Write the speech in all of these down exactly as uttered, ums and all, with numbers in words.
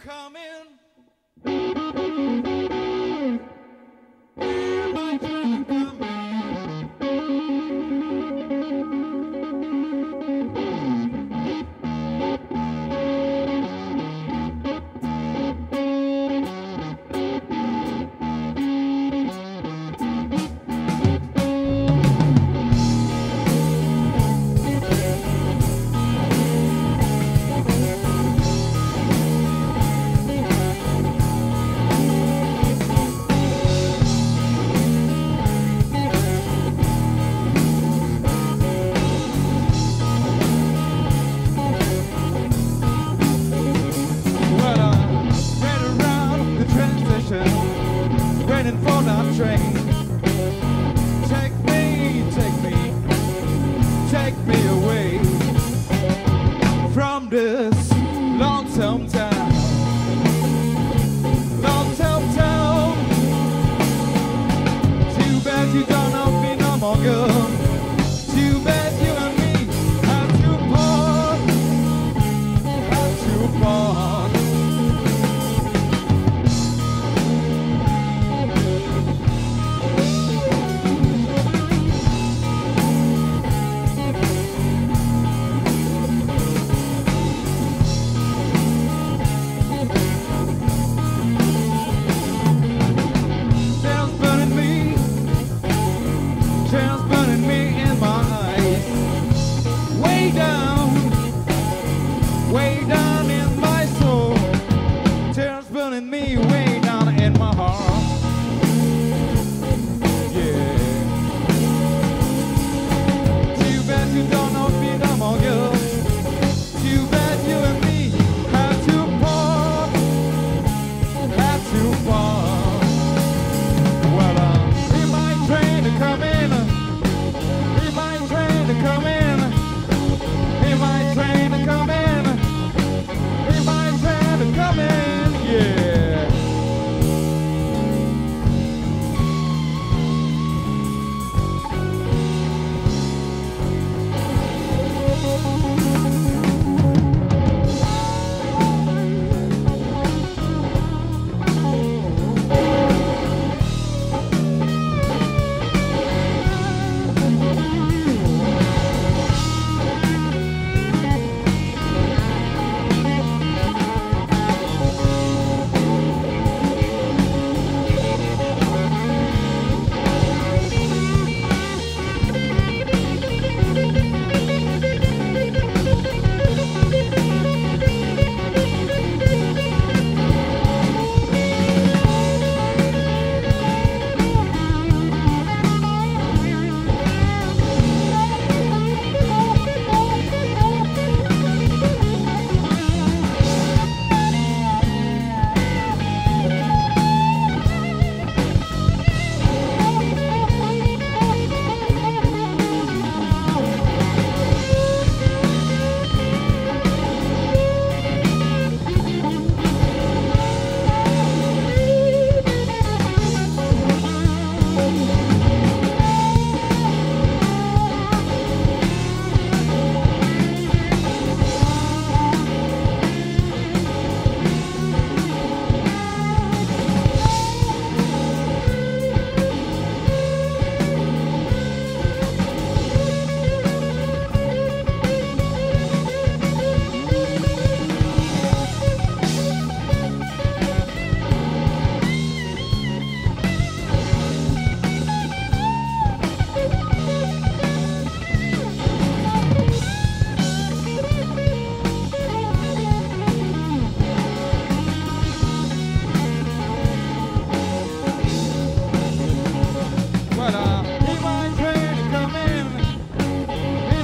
coming. Hear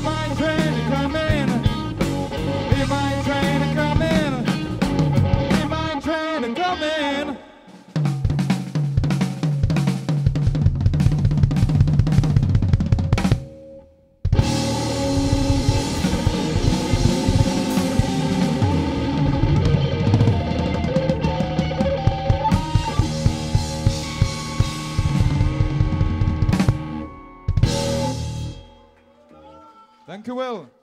my train coming. Thank you, Will.